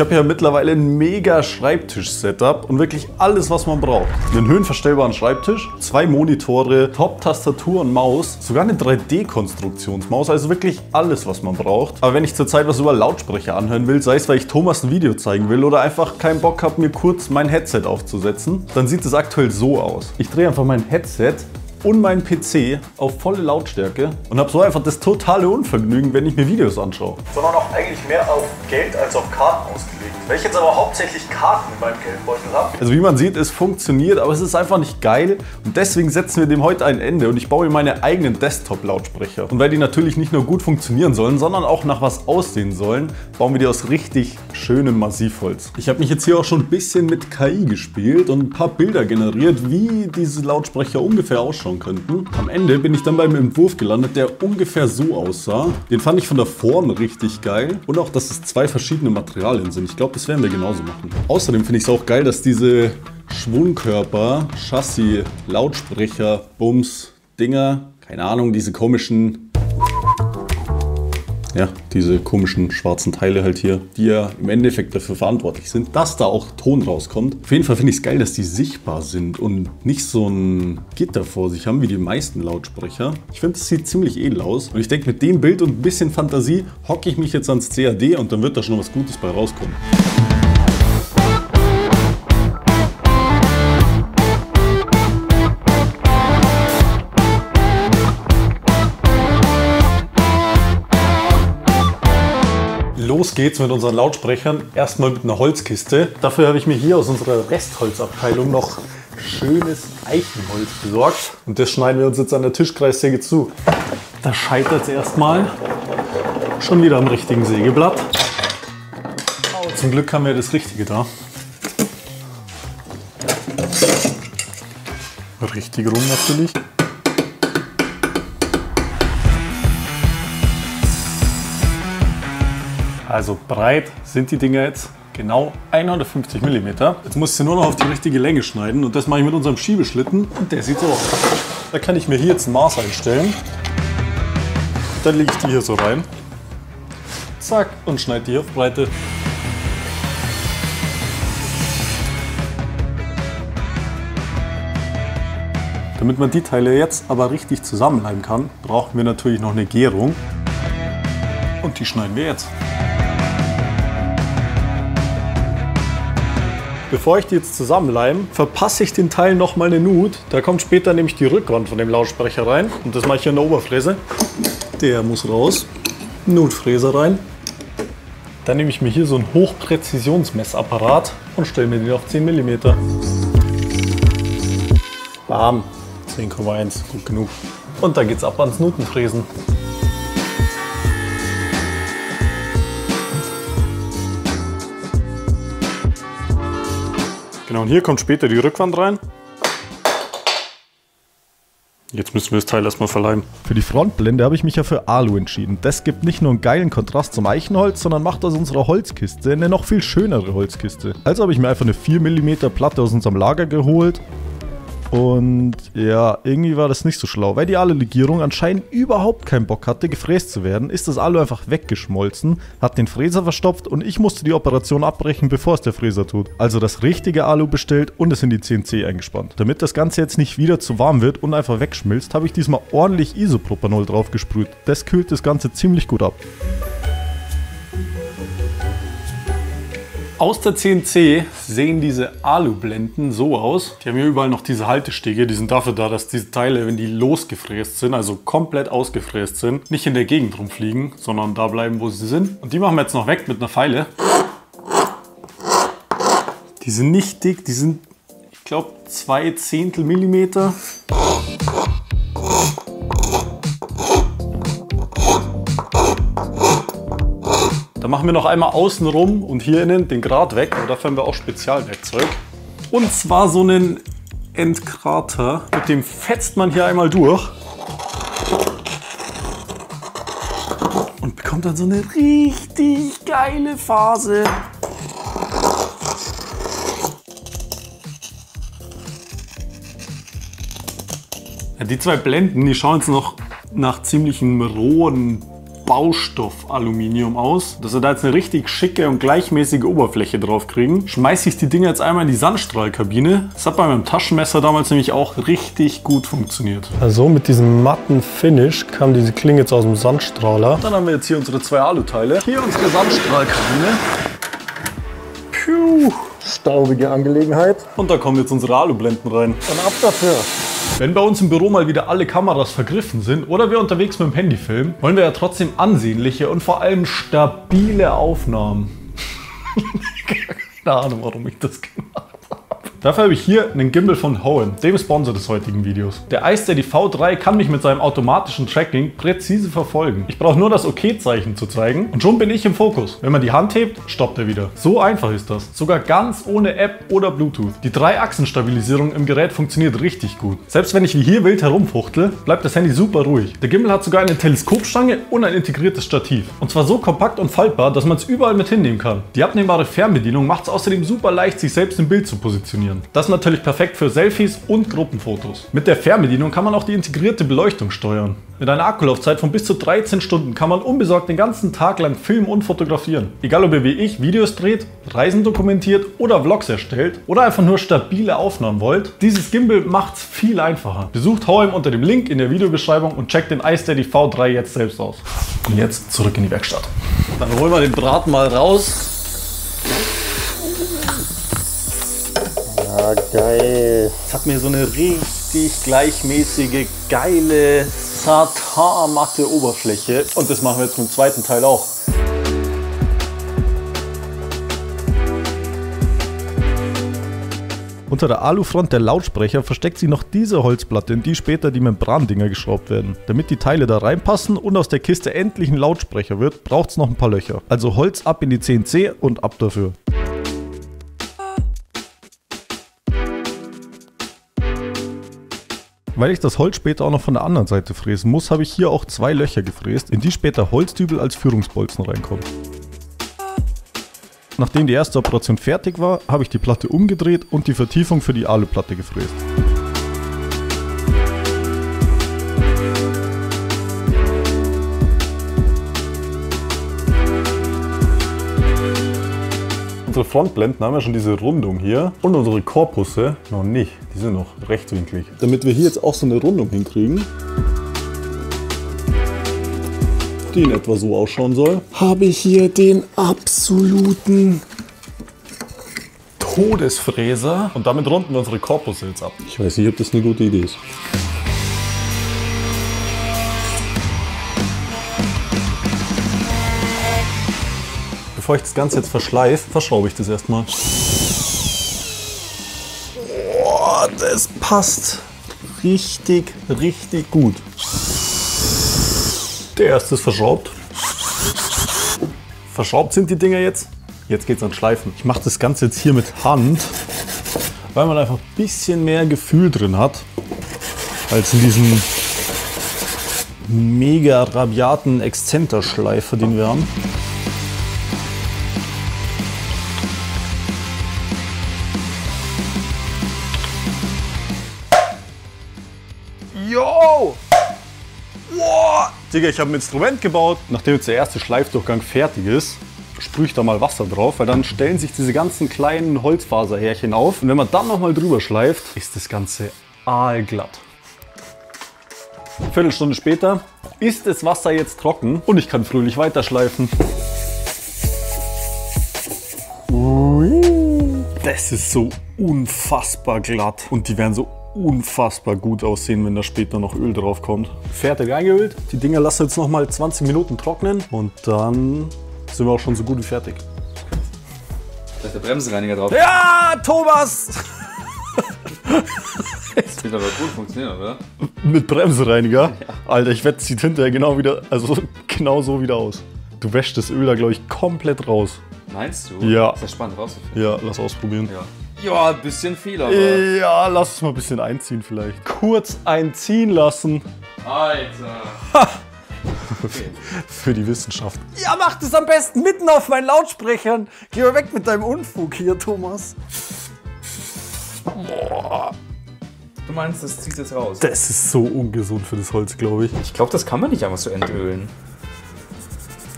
Ich habe ja mittlerweile ein mega Schreibtisch-Setup und wirklich alles, was man braucht. Einen höhenverstellbaren Schreibtisch, 2 Monitore, Top-Tastatur und Maus, sogar eine 3D-Konstruktionsmaus, also wirklich alles, was man braucht. Aber wenn ich zurzeit was über Lautsprecher anhören will, sei es, weil ich Thomas ein Video zeigen will oder einfach keinen Bock habe, mir kurz mein Headset aufzusetzen, dann sieht es aktuell so aus. Ich drehe einfach mein Headset und meinen PC auf volle Lautstärke und habe so einfach das totale Unvergnügen, wenn ich mir Videos anschaue. Sondern auch eigentlich mehr auf Geld als auf Karten ausgelegt. Weil ich jetzt aber hauptsächlich Karten in meinem Geldbeutel habe. Also wie man sieht, es funktioniert, aber es ist einfach nicht geil und deswegen setzen wir dem heute ein Ende und ich baue mir meine eigenen Desktop-Lautsprecher. Und weil die natürlich nicht nur gut funktionieren sollen, sondern auch nach was aussehen sollen, bauen wir die aus richtig schönem Massivholz. Ich habe mich jetzt hier auch schon ein bisschen mit KI gespielt und ein paar Bilder generiert, wie diese Lautsprecher ungefähr ausschauen könnten. Am Ende bin ich dann beim Entwurf gelandet, der ungefähr so aussah. Den fand ich von der Form richtig geil und auch, dass es 2 verschiedene Materialien sind. Ich glaube, das werden wir genauso machen. Außerdem finde ich es auch geil, dass diese Schwungkörper, Chassis, Lautsprecher, Bums, Dinger, keine Ahnung, diese komischen... Ja, diese komischen schwarzen Teile halt hier, die ja im Endeffekt dafür verantwortlich sind, dass da auch Ton rauskommt. Auf jeden Fall finde ich es geil, dass die sichtbar sind und nicht so ein Gitter vor sich haben wie die meisten Lautsprecher. Ich finde, das sieht ziemlich edel aus. Und ich denke, mit dem Bild und ein bisschen Fantasie hocke ich mich jetzt ans CAD und dann wird da schon was Gutes bei rauskommen. Los geht's mit unseren Lautsprechern. Erstmal mit einer Holzkiste. Dafür habe ich mir hier aus unserer Restholzabteilung noch schönes Eichenholz besorgt. Und das schneiden wir uns jetzt an der Tischkreissäge zu. Da scheitert es erstmal. Schon wieder am richtigen Sägeblatt. Oh, zum Glück haben wir das Richtige da. Richtig rum natürlich. Also breit sind die Dinger jetzt genau 150 mm. Jetzt muss ich sie nur noch auf die richtige Länge schneiden und das mache ich mit unserem Schiebeschlitten und der sieht so aus. Da kann ich mir hier jetzt ein Maß einstellen. Dann lege ich die hier so rein. Zack und schneide die auf Breite. Damit man die Teile jetzt aber richtig zusammenleimen kann, brauchen wir natürlich noch eine Gärung. Und die schneiden wir jetzt. Bevor ich die jetzt zusammenleime, verpasse ich den Teil nochmal eine Nut. Da kommt später nämlich die Rückwand von dem Lautsprecher rein. Und das mache ich hier in der Oberfräse. Der muss raus. Nutfräser rein. Dann nehme ich mir hier so einen Hochpräzisionsmessapparat und stelle mir den auf 10 mm. Bam. 10,1. Gut genug. Und dann geht's ab ans Nutenfräsen. Genau, und hier kommt später die Rückwand rein. Jetzt müssen wir das Teil erstmal verleimen. Für die Frontblende habe ich mich ja für Alu entschieden. Das gibt nicht nur einen geilen Kontrast zum Eichenholz, sondern macht aus unserer Holzkiste eine noch viel schönere Holzkiste. Also habe ich mir einfach eine 4 mm Platte aus unserem Lager geholt. Und ja, irgendwie war das nicht so schlau. Weil die Alu-Legierung anscheinend überhaupt keinen Bock hatte, gefräst zu werden, ist das Alu einfach weggeschmolzen, hat den Fräser verstopft und ich musste die Operation abbrechen, bevor es der Fräser tut. Also das richtige Alu bestellt und es in die CNC eingespannt. Damit das Ganze jetzt nicht wieder zu warm wird und einfach wegschmilzt, habe ich diesmal ordentlich Isopropanol drauf gesprüht. Das kühlt das Ganze ziemlich gut ab. Aus der CNC sehen diese Alublenden so aus. Die haben hier überall noch diese Haltestege. Die sind dafür da, dass diese Teile, wenn die losgefräst sind, also komplett ausgefräst sind, nicht in der Gegend rumfliegen, sondern da bleiben, wo sie sind. Und die machen wir jetzt noch weg mit einer Feile. Die sind nicht dick, die sind, ich glaube, 0,2 Zehntel Millimeter. Machen wir noch einmal außenrum und hier innen den Grat weg. Und dafür haben wir auch Spezialwerkzeug. Und zwar so einen Entgrater. Mit dem fetzt man hier einmal durch. Und bekommt dann so eine richtig geile Phase. Ja, die zwei Blenden, die schauen jetzt noch nach ziemlichem rohen Baustoff-Aluminium aus, dass wir da jetzt eine richtig schicke und gleichmäßige Oberfläche drauf kriegen. Schmeiße ich die Dinger jetzt einmal in die Sandstrahlkabine. Das hat bei meinem Taschenmesser damals nämlich auch richtig gut funktioniert. Also mit diesem matten Finish kam diese Klinge jetzt aus dem Sandstrahler. Dann haben wir jetzt hier unsere zwei Aluteile. Hier unsere Sandstrahlkabine. Piu. Staubige Angelegenheit. Und da kommen jetzt unsere Alublenden rein. Und ab dafür. Wenn bei uns im Büro mal wieder alle Kameras vergriffen sind oder wir unterwegs mit dem Handy filmen, wollen wir ja trotzdem ansehnliche und vor allem stabile Aufnahmen. Keine Ahnung, warum ich das gemacht habe. Dafür habe ich hier einen Gimbal von Hohem, dem Sponsor des heutigen Videos. Der iSteady V3 kann mich mit seinem automatischen Tracking präzise verfolgen. Ich brauche nur das OK-Zeichen zu zeigen und schon bin ich im Fokus. Wenn man die Hand hebt, stoppt er wieder. So einfach ist das. Sogar ganz ohne App oder Bluetooth. Die 3-Achsen-Stabilisierung im Gerät funktioniert richtig gut. Selbst wenn ich wie hier wild herumfuchtel, bleibt das Handy super ruhig. Der Gimbal hat sogar eine Teleskopstange und ein integriertes Stativ. Und zwar so kompakt und faltbar, dass man es überall mit hinnehmen kann. Die abnehmbare Fernbedienung macht es außerdem super leicht, sich selbst im Bild zu positionieren. Das ist natürlich perfekt für Selfies und Gruppenfotos. Mit der Fernbedienung kann man auch die integrierte Beleuchtung steuern. Mit einer Akkulaufzeit von bis zu 13 Stunden kann man unbesorgt den ganzen Tag lang filmen und fotografieren. Egal ob ihr wie ich Videos dreht, Reisen dokumentiert oder Vlogs erstellt oder einfach nur stabile Aufnahmen wollt, dieses Gimbal macht's viel einfacher. Besucht Hohem unter dem Link in der Videobeschreibung und checkt den iSteady V3 jetzt selbst aus. Und jetzt zurück in die Werkstatt. Dann holen wir den Braten mal raus. Ah, geil. Jetzt hat mir so eine richtig gleichmäßige, geile, satin-matte Oberfläche. Und das machen wir jetzt mit dem zweiten Teil auch. Unter der Alufront der Lautsprecher versteckt sich noch diese Holzplatte, in die später die Membrandinger geschraubt werden. Damit die Teile da reinpassen und aus der Kiste endlich ein Lautsprecher wird, braucht es noch ein paar Löcher. Also Holz ab in die CNC und ab dafür. Weil ich das Holz später auch noch von der anderen Seite fräsen muss, habe ich hier auch zwei Löcher gefräst, in die später Holzdübel als Führungsbolzen reinkommen. Nachdem die erste Operation fertig war, habe ich die Platte umgedreht und die Vertiefung für die Aluplatte gefräst. Unsere Frontblenden haben ja schon diese Rundung hier und unsere Korpusse noch nicht. Die sind noch rechtwinklig. Damit wir hier jetzt auch so eine Rundung hinkriegen, die in etwa so ausschauen soll, habe ich hier den absoluten Todesfräser. Und damit runden wir unsere Korpusse jetzt ab. Ich weiß nicht, ob das eine gute Idee ist. Bevor ich das Ganze jetzt verschleife, verschraube ich das erstmal. Boah, das passt richtig, richtig gut. Der erste ist verschraubt. Verschraubt sind die Dinger jetzt. Jetzt geht's ans Schleifen. Ich mache das Ganze jetzt hier mit Hand, weil man einfach ein bisschen mehr Gefühl drin hat, als in diesem mega rabiaten Exzenterschleifer, den wir haben. Yo! Wow! Digga, ich habe ein Instrument gebaut. Nachdem jetzt der erste Schleifdurchgang fertig ist, sprühe ich da mal Wasser drauf, weil dann stellen sich diese ganzen kleinen Holzfaserhärchen auf. Und wenn man dann nochmal drüber schleift, ist das Ganze aalglatt. Eine Viertelstunde später ist das Wasser jetzt trocken und ich kann fröhlich weiterschleifen. Das ist so unfassbar glatt und die werden so unfassbar gut aussehen, wenn da später noch Öl drauf kommt. Fertig eingeölt. Die Dinger lassen jetzt noch mal 20 Minuten trocknen und dann sind wir auch schon so gut wie fertig. Da ist der Bremsenreiniger drauf. Ja, Thomas! Das wird aber gut funktionieren, oder? Mit Bremsenreiniger? Ja. Alter, ich wette, es sieht hinterher genau wieder, also genau so wieder aus. Du wäschst das Öl da, glaube ich, komplett raus. Meinst du? Ja. Ist ja spannend rauszufinden. Ja, lass ausprobieren. Ja. Ja, ein bisschen viel, aber... Ja, lass es mal ein bisschen einziehen vielleicht. Kurz einziehen lassen. Alter. Ha. Okay. Für die Wissenschaft. Ja, mach das am besten mitten auf meinen Lautsprechern. Geh mal weg mit deinem Unfug hier, Thomas. Boah. Du meinst, das zieht jetzt raus? Das ist so ungesund für das Holz, glaube ich. Ich glaube, das kann man nicht einfach so entölen.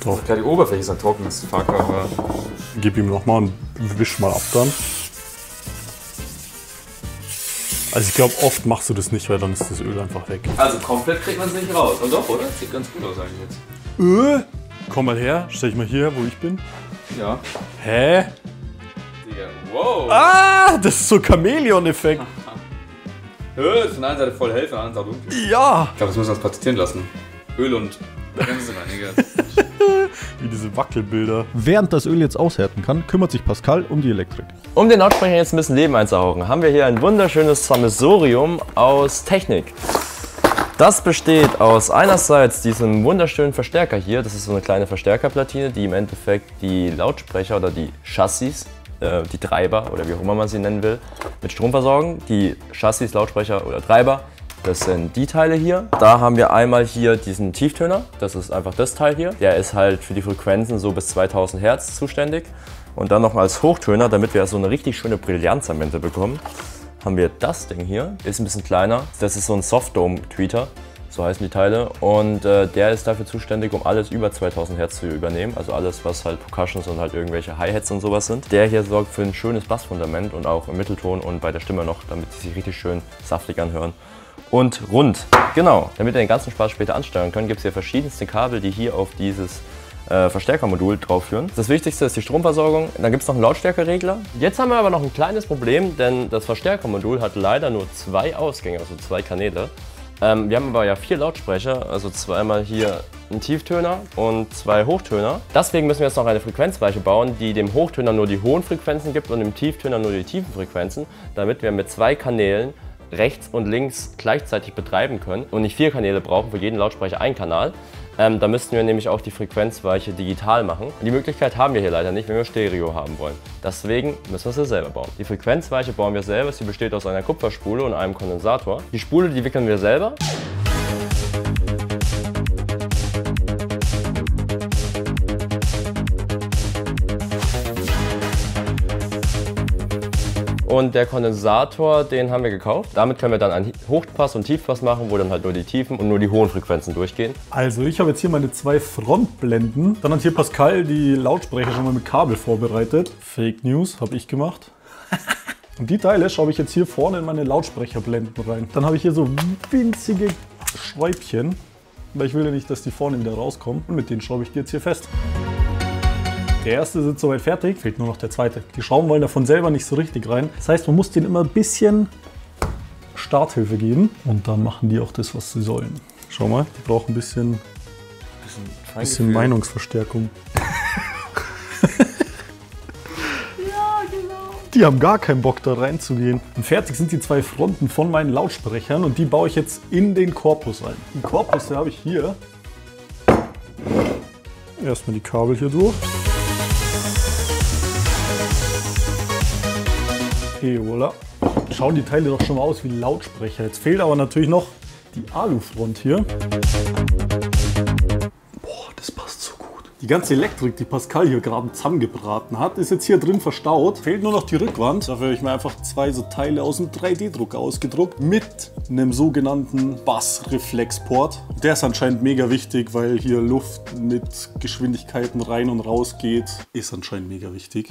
drauf. Also klar, die Oberfläche ist ein trockenes Fuck, aber... Gib ihm nochmal und wisch mal ab dann. Also ich glaube, oft machst du das nicht, weil dann ist das Öl einfach weg. Also komplett kriegt man es nicht raus. Und doch, oder? Das sieht ganz gut aus eigentlich jetzt. Komm mal her, stell dich mal hier, wo ich bin. Ja. Hä? Digga, wow! Ah, das ist so Chamäleon-Effekt. Öl ist von einer Seite voll hell, von der anderen Seite dunkel. Ja! Ich glaube, das müssen wir uns patentieren lassen. Öl und Bremsenreiniger. Wie diese Wackelbilder. Während das Öl jetzt aushärten kann, kümmert sich Pascal um die Elektrik. Um den Lautsprecher jetzt ein bisschen Leben einzuhauchen, haben wir hier ein wunderschönes Sammelsurium aus Technik. Das besteht aus einerseits diesem wunderschönen Verstärker hier. Das ist so eine kleine Verstärkerplatine, die im Endeffekt die Lautsprecher oder die Chassis, die Treiber oder wie auch immer man sie nennen will, mit Strom versorgen. Die Chassis, Lautsprecher oder Treiber, das sind die Teile hier. Da haben wir einmal hier diesen Tieftöner. Das ist einfach das Teil hier. Der ist halt für die Frequenzen so bis 2000 Hertz zuständig. Und dann noch als Hochtöner, damit wir so eine richtig schöne Brillanz am Ende bekommen, haben wir das Ding hier. Ist ein bisschen kleiner. Das ist so ein Softdome-Tweeter. So heißen die Teile. Und der ist dafür zuständig, um alles über 2000 Hertz zu übernehmen. Also alles, was halt Percussions und halt irgendwelche Hi-Hats und sowas sind. Der hier sorgt für ein schönes Bassfundament und auch im Mittelton und bei der Stimme noch, damit die sich richtig schön saftig anhören. Und rund. Genau. Damit wir den ganzen Spaß später ansteuern können, gibt es hier verschiedenste Kabel, die hier auf dieses Verstärkermodul drauf führen. Das Wichtigste ist die Stromversorgung. Dann gibt es noch einen Lautstärkeregler. Jetzt haben wir aber noch ein kleines Problem, denn das Verstärkermodul hat leider nur zwei Ausgänge, also zwei Kanäle. Wir haben aber ja vier Lautsprecher, also zweimal hier einen Tieftöner und zwei Hochtöner. Deswegen müssen wir jetzt noch eine Frequenzweiche bauen, die dem Hochtöner nur die hohen Frequenzen gibt und dem Tieftöner nur die tiefen Frequenzen, damit wir mit zwei Kanälen rechts und links gleichzeitig betreiben können und nicht vier Kanäle brauchen, für jeden Lautsprecher einen Kanal. Da müssten wir nämlich auch die Frequenzweiche digital machen. Die Möglichkeit haben wir hier leider nicht, wenn wir Stereo haben wollen. Deswegen müssen wir sie selber bauen. Die Frequenzweiche bauen wir selber. Sie besteht aus einer Kupferspule und einem Kondensator. Die Spule, die wickeln wir selber. Und der Kondensator, den haben wir gekauft. Damit können wir dann einen Hochpass und Tiefpass machen, wo dann halt nur die Tiefen und nur die hohen Frequenzen durchgehen. Also ich habe jetzt hier meine zwei Frontblenden. Dann hat hier Pascal die Lautsprecher schon mal mit Kabel vorbereitet. Fake News habe ich gemacht. Und die Teile schraube ich jetzt hier vorne in meine Lautsprecherblenden rein. Dann habe ich hier so winzige Schräubchen, weil ich will ja nicht, dass die vorne wieder rauskommen. Und mit denen schraube ich die jetzt hier fest. Der erste sitzt soweit fertig, fehlt nur noch der zweite. Die Schrauben wollen davon selber nicht so richtig rein. Das heißt, man muss denen immer ein bisschen Starthilfe geben. Und dann machen die auch das, was sie sollen. Schau mal, die brauchen ein bisschen Meinungsverstärkung. Ja, genau. Die haben gar keinen Bock, da reinzugehen. Und fertig sind die zwei Fronten von meinen Lautsprechern. Und die baue ich jetzt in den Korpus ein. Den Korpus, den habe ich hier. Erstmal die Kabel hier durch. Okay, voilà. Schauen die Teile doch schon mal aus wie Lautsprecher. Jetzt fehlt aber natürlich noch die Alufront hier. Boah, das passt so gut. Die ganze Elektrik, die Pascal hier gerade zusammengebraten hat, ist jetzt hier drin verstaut. Fehlt nur noch die Rückwand. Dafür habe ich mir einfach zwei so Teile aus dem 3D-Drucker ausgedruckt mit einem sogenannten Bassreflexport. Der ist anscheinend mega wichtig, weil hier Luft mit Geschwindigkeiten rein und raus geht. Ist anscheinend mega wichtig.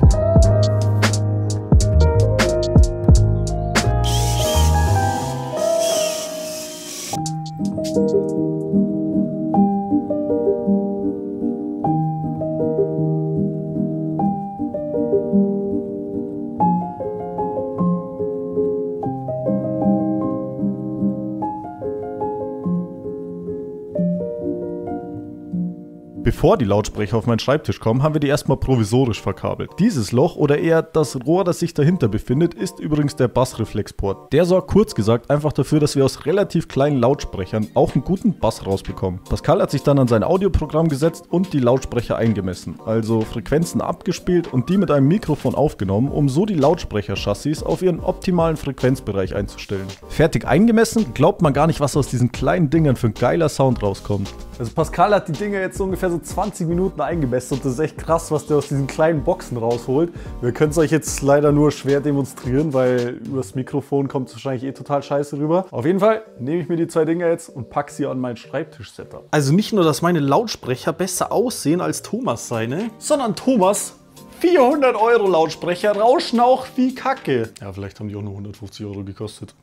Bevor die Lautsprecher auf meinen Schreibtisch kommen, haben wir die erstmal provisorisch verkabelt. Dieses Loch oder eher das Rohr, das sich dahinter befindet, ist übrigens der Bassreflexport. Der sorgt kurz gesagt einfach dafür, dass wir aus relativ kleinen Lautsprechern auch einen guten Bass rausbekommen. Pascal hat sich dann an sein Audioprogramm gesetzt und die Lautsprecher eingemessen, also Frequenzen abgespielt und die mit einem Mikrofon aufgenommen, um so die Lautsprecherchassis auf ihren optimalen Frequenzbereich einzustellen. Fertig eingemessen, glaubt man gar nicht, was aus diesen kleinen Dingern für ein geiler Sound rauskommt. Also Pascal hat die Dinger jetzt so ungefähr so 20 Minuten eingebessert. Das ist echt krass, was der aus diesen kleinen Boxen rausholt. Wir können es euch jetzt leider nur schwer demonstrieren, weil übers Mikrofon kommt es wahrscheinlich eh total scheiße rüber. Auf jeden Fall nehme ich mir die zwei Dinger jetzt und packe sie an mein Schreibtisch-Setup. Also nicht nur, dass meine Lautsprecher besser aussehen als Thomas seine, sondern Thomas 400 € Lautsprecher rauschen auch wie Kacke. Ja, vielleicht haben die auch nur 150 € gekostet.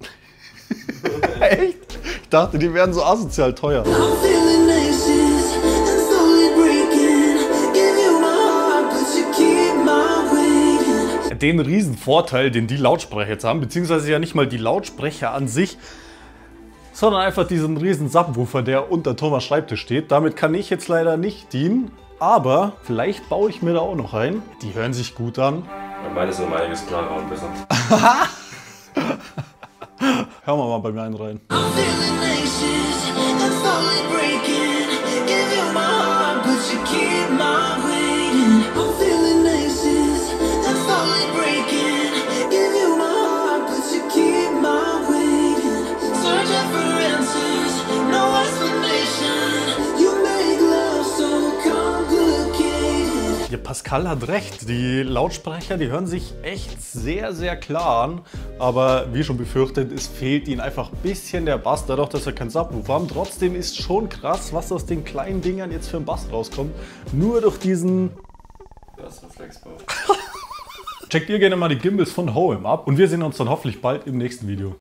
Echt? Ich dachte, die wären so asozial teuer. Den riesen Vorteil, den die Lautsprecher jetzt haben, beziehungsweise ja nicht mal die Lautsprecher an sich, sondern einfach diesen riesen Subwoofer, der unter Thomas Schreibtisch steht. Damit kann ich jetzt leider nicht dienen, aber vielleicht baue ich mir da auch noch ein. Die hören sich gut an. Beides um einiges klarer und besser. Hören wir mal bei mir einen rein. Ja, Pascal hat recht. Die Lautsprecher, die hören sich echt sehr, sehr klar an. Aber wie schon befürchtet, es fehlt ihnen einfach ein bisschen der Bass, dadurch, dass wir keinen Subwoofer haben. Trotzdem ist schon krass, was aus den kleinen Dingern jetzt für ein Bass rauskommt. Nur durch diesen... Bassreflexbau. Checkt ihr gerne mal die Gimbals von Hohem ab und wir sehen uns dann hoffentlich bald im nächsten Video.